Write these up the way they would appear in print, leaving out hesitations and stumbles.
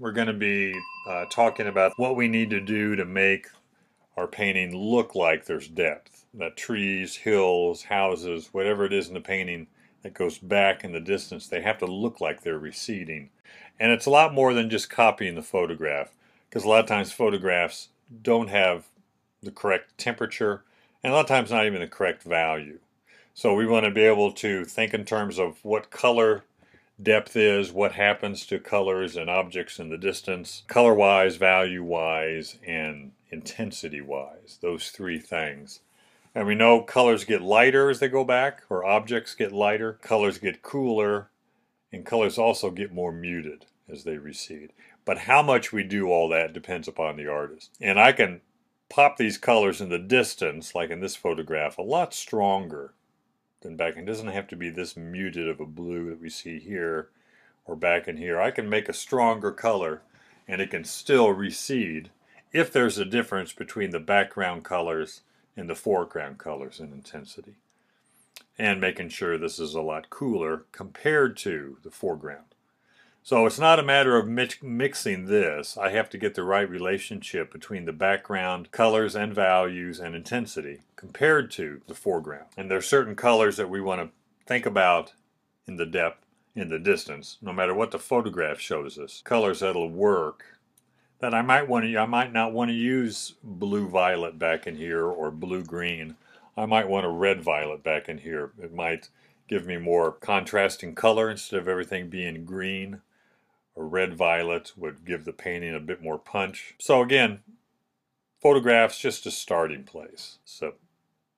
We're going to be talking about what we need to do to make our painting look like there's depth. That trees, hills, houses, whatever it is in the painting that goes back in the distance, they have to look like they're receding. And it's a lot more than just copying the photograph, because a lot of times photographs don't have the correct temperature, and a lot of times not even the correct value. So we want to be able to think in terms of what color depth is, what happens to colors and objects in the distance, color-wise, value-wise, and intensity-wise, those three things. And we know colors get lighter as they go back, or objects get lighter, colors get cooler, and colors also get more muted as they recede. But how much we do all that depends upon the artist. And I can pop these colors in the distance, like in this photograph, a lot stronger than back. It doesn't have to be this muted of a blue that we see here or back in here. I can make a stronger color and it can still recede if there's a difference between the background colors and the foreground colors in intensity, and making sure this is a lot cooler compared to the foreground. So it's not a matter of mixing this. I have to get the right relationship between the background colors and values and intensity compared to the foreground. And there are certain colors that we want to think about in the depth, in the distance, no matter what the photograph shows us. Colors that'll work. That I might not want to use blue-violet back in here or blue-green. I might want a red-violet back in here. It might give me more contrasting color instead of everything being green. A red-violet would give the painting a bit more punch. So again, photographs just a starting place. So,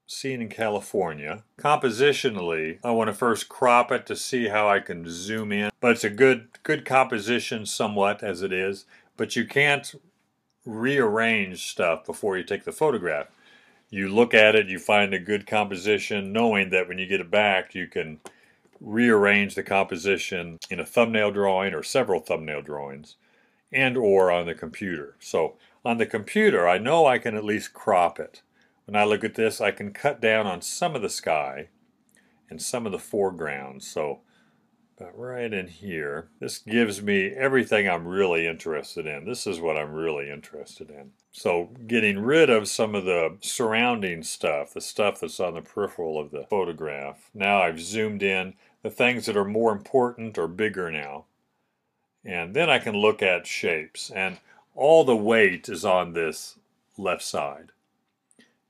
scene in California. Compositionally, I want to first crop it to see how I can zoom in. But it's a good composition somewhat as it is. But you can't rearrange stuff before you take the photograph. You look at it, you find a good composition, knowing that when you get it back, you can rearrange the composition in a thumbnail drawing or several thumbnail drawings, and or on the computer. So on the computer, I know I can at least crop it. When I look at this, I can cut down on some of the sky and some of the foreground. So right in here, this gives me everything I'm really interested in. This is what I'm really interested in. So getting rid of some of the surrounding stuff, the stuff that's on the peripheral of the photograph. Now I've zoomed in the things that are more important or bigger now. And then I can look at shapes. And all the weight is on this left side.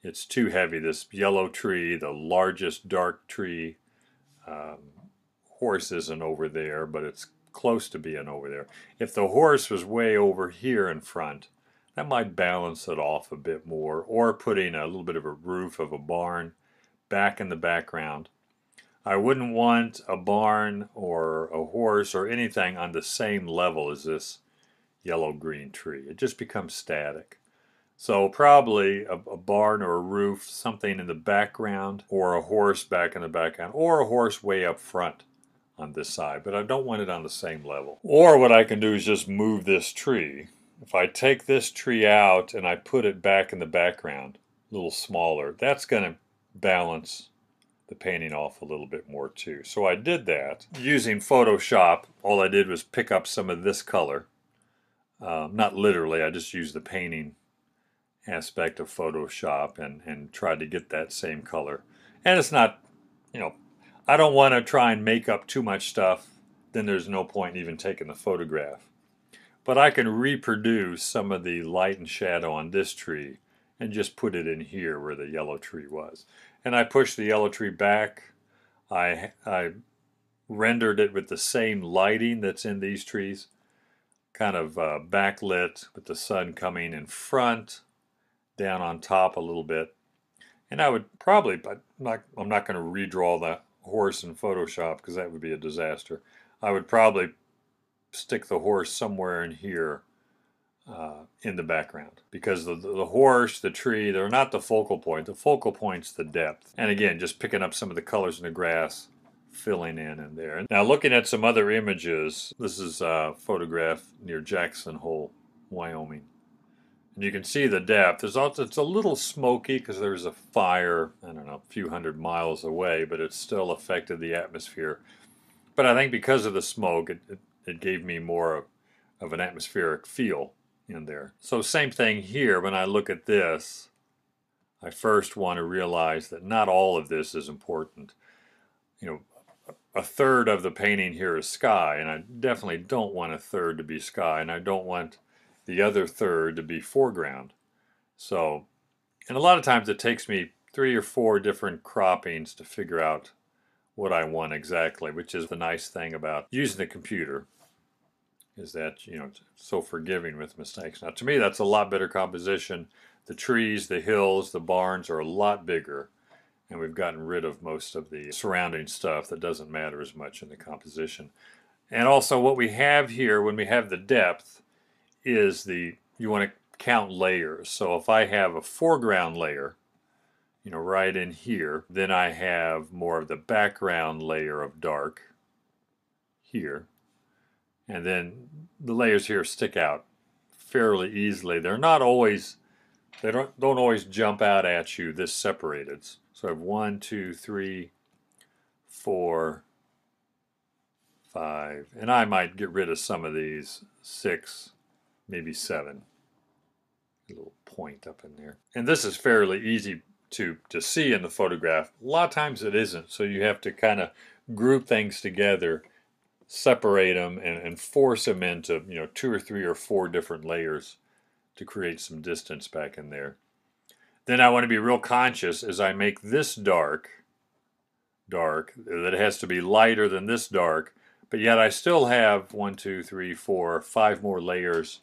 It's too heavy. This yellow tree, the largest dark tree, horse isn't over there, but it's close to being over there. If the horse was way over here in front, that might balance it off a bit more, or putting a little bit of a roof of a barn back in the background. I wouldn't want a barn or a horse or anything on the same level as this yellow-green tree. It just becomes static. So probably a barn or a roof, something in the background, or a horse back in the background, or a horse way up front on this side, but I don't want it on the same level. Or what I can do is just move this tree. If I take this tree out and I put it back in the background, a little smaller, that's going to balance the painting off a little bit more too. So I did that. Using Photoshop, all I did was pick up some of this color. Not literally, I just used the painting aspect of Photoshop and tried to get that same color. And it's not, you know, I don't want to try and make up too much stuff, then there's no point in even taking the photograph. But I can reproduce some of the light and shadow on this tree and just put it in here where the yellow tree was. And I pushed the yellow tree back. I rendered it with the same lighting that's in these trees, kind of backlit with the sun coming in front, down on top a little bit. And I would probably, but I'm not going to redraw that horse in Photoshop because that would be a disaster. I would probably stick the horse somewhere in here in the background, because the horse, the tree, they're not the focal point. The focal point's the depth. And again, just picking up some of the colors in the grass, filling in there. Now looking at some other images, this is a photograph near Jackson Hole, Wyoming. And you can see the depth. There's also, it's a little smoky because there's a fire, I don't know, a few hundred miles away, but it still affected the atmosphere. But I think because of the smoke, it gave me more of an atmospheric feel in there. So same thing here. When I look at this, I first want to realize that not all of this is important. You know, a third of the painting here is sky, and I definitely don't want a third to be sky, and I don't want the other third to be foreground. So, and a lot of times it takes me 3 or 4 different croppings to figure out what I want exactly, which is the nice thing about using the computer, is that, you know, it's so forgiving with mistakes. Now, to me, that's a lot better composition. The trees, the hills, the barns are a lot bigger, and we've gotten rid of most of the surrounding stuff that doesn't matter as much in the composition. And also what we have here when we have the depth is the, you want to count layers. So if I have a foreground layer, you know, right in here, then I have more of the background layer of dark here. And then the layers here stick out fairly easily. They're not always, they don't always jump out at you this separated. So I have 1, 2, 3, 4, 5, and I might get rid of some of these, 6, maybe 7. A little point up in there. And this is fairly easy to see in the photograph. A lot of times it isn't, so you have to kind of group things together, separate them, and force them into, you know, 2 or 3 or 4 different layers to create some distance back in there. Then I want to be real conscious as I make this dark, that it has to be lighter than this dark, but yet I still have 1, 2, 3, 4, 5 more layers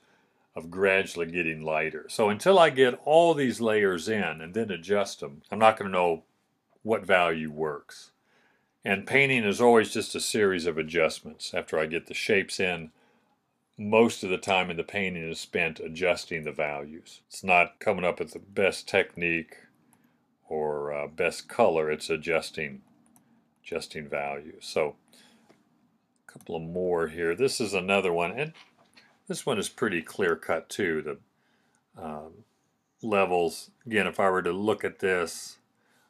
of gradually getting lighter. So until I get all these layers in and then adjust them, I'm not going to know what value works. And painting is always just a series of adjustments. After I get the shapes in, most of the time in the painting is spent adjusting the values. It's not coming up with the best technique or best color, it's adjusting values. So a couple of more here. This is another one, and this one is pretty clear-cut too, the levels. Again, if I were to look at this,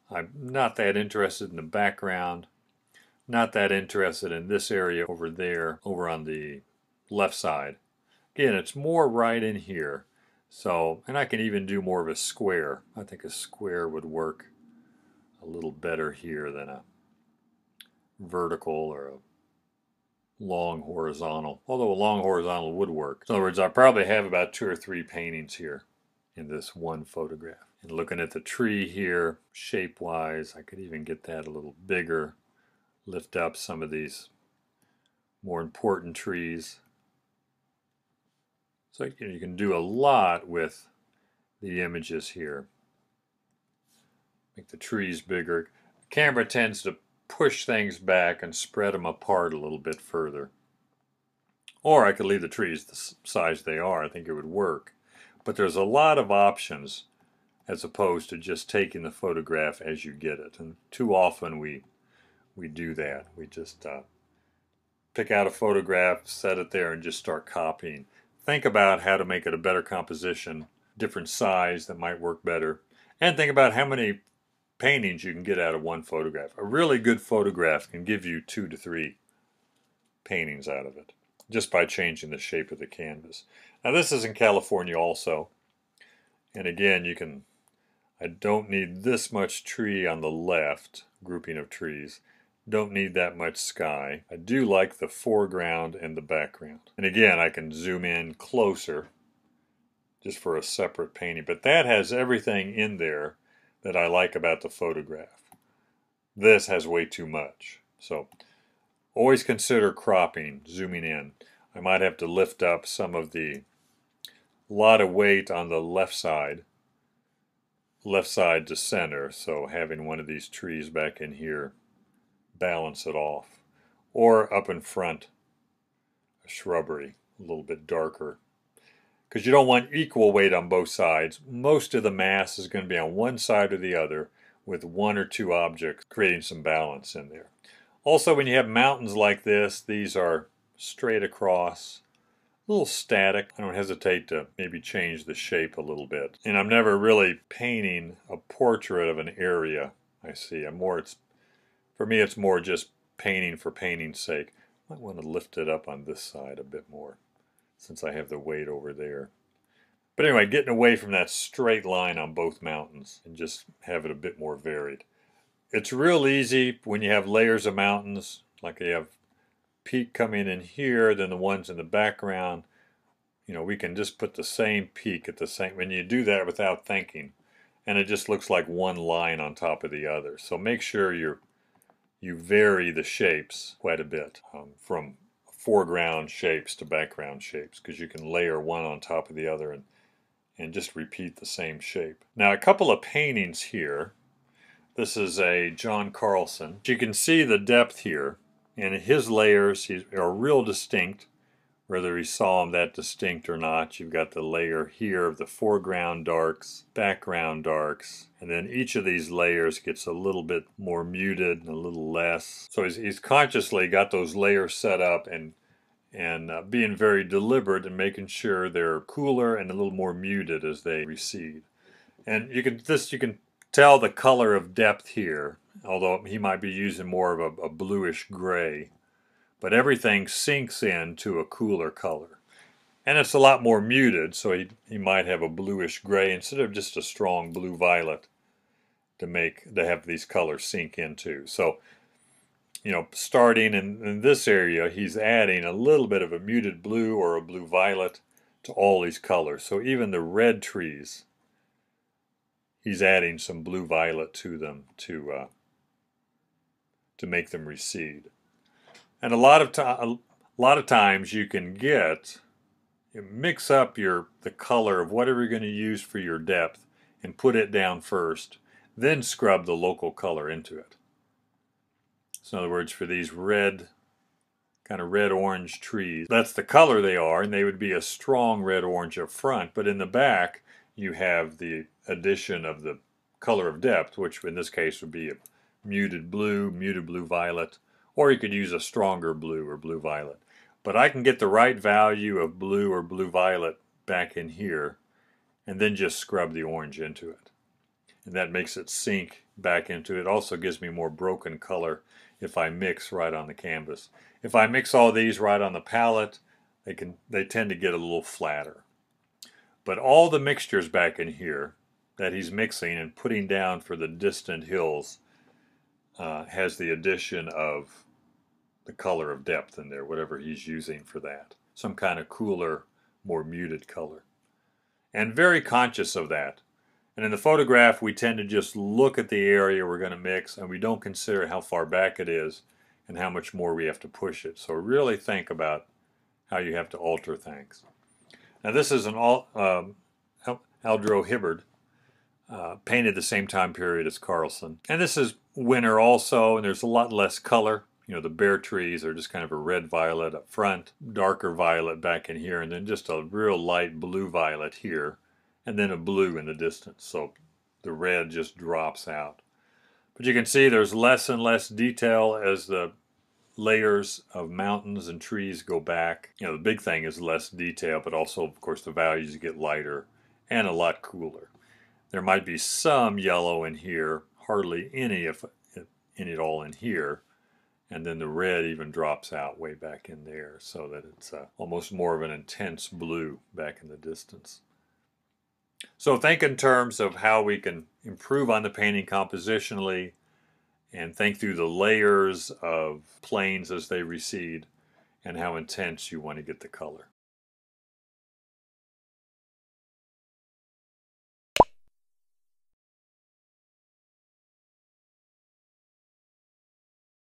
I'm not that interested in the background, not that interested in this area over there, over on the left side. Again, it's more right in here. So, and I can even do more of a square. I think a square would work a little better here than a vertical or a long horizontal, although a long horizontal would work. In other words, I probably have about 2 or 3 paintings here in this one photograph. And looking at the tree here, shape-wise, I could even get that a little bigger, lift up some of these more important trees. So you can do a lot with the images here. Make the trees bigger. The camera tends to push things back and spread them apart a little bit further. Or I could leave the trees the size they are. I think it would work. But there's a lot of options as opposed to just taking the photograph as you get it. And too often we do that. We just pick out a photograph, set it there, and just start copying. Think about how to make it a better composition, different size that might work better, and think about how many paintings you can get out of one photograph. A really good photograph can give you 2 to 3 paintings out of it just by changing the shape of the canvas. Now this is in California also, and again you can, I don't need this much tree on the left, grouping of trees, don't need that much sky. I do like the foreground and the background, and again I can zoom in closer just for a separate painting, but that has everything in there that I like about the photograph. This has way too much. So always consider cropping, zooming in. I might have to lift up some of the, lot of weight on the left side to center, so having one of these trees back in here balance it off. Or up in front, a shrubbery, a little bit darker, because you don't want equal weight on both sides. Most of the mass is going to be on one side or the other, with 1 or 2 objects creating some balance in there. Also, when you have mountains like this, these are straight across, a little static. I don't hesitate to maybe change the shape a little bit. And I'm never really painting a portrait of an area I see. I'm more, it's, for me, it's more just painting for painting's sake. I might want to lift it up on this side a bit more. since I have the weight over there. But anyway, getting away from that straight line on both mountains and just have it a bit more varied. It's real easy when you have layers of mountains, like you have peak coming in here, then the ones in the background. You know, we can just put the same peak at the same, when you do that without thinking, and it just looks like one line on top of the other. So make sure you vary the shapes quite a bit, from foreground shapes to background shapes, because you can layer one on top of the other and just repeat the same shape. Now, a couple of paintings here. This is a John Carlson. You can see the depth here, and his layers are real distinct, whether he saw them that distinct or not. You've got the layer here of the foreground darks, background darks, and then each of these layers gets a little bit more muted and a little less. So he's consciously got those layers set up and being very deliberate and making sure they're cooler and a little more muted as they recede. And you can tell the color of depth here, although he might be using more of a bluish gray, but everything sinks into a cooler color. And it's a lot more muted, so he might have a bluish gray instead of just a strong blue violet to have these colors sink into. So, you know, starting in this area, he's adding a little bit of a muted blue or a blue violet to all these colors. So even the red trees, he's adding some blue violet to them to make them recede. And a lot of times you can mix up the color of whatever you're going to use for your depth and put it down first, then scrub the local color into it. So in other words, for these red, kind of red-orange trees, that's the color they are, and they would be a strong red-orange up front, but in the back you have the addition of the color of depth, which in this case would be a muted blue violet, or you could use a stronger blue or blue violet. But I can get the right value of blue or blue violet back in here and then just scrub the orange into it. And that makes it sink back into it. It also gives me more broken color if I mix right on the canvas. If I mix all these right on the palette, they tend to get a little flatter. But all the mixtures back in here that he's mixing and putting down for the distant hills has the addition of the color of depth in there, whatever he's using for that. Some kind of cooler, more muted color. And very conscious of that. And in the photograph, we tend to just look at the area we're going to mix, and we don't consider how far back it is and how much more we have to push it. So really think about how you have to alter things. Now this is an Aldro Hibbard. Painted the same time period as Carlson. And this is winter also, and there's a lot less color. You know, the bare trees are just kind of a red-violet up front, darker violet back in here, and then just a real light blue-violet here, and then a blue in the distance. So the red just drops out. But you can see there's less and less detail as the layers of mountains and trees go back. You know, the big thing is less detail, but also, of course, the values get lighter and a lot cooler. There might be some yellow in here, hardly any, if any at all, in here. And then the red even drops out way back in there, so that it's almost more of an intense blue back in the distance. So think in terms of how we can improve on the painting compositionally, and think through the layers of planes as they recede, and how intense you want to get the color.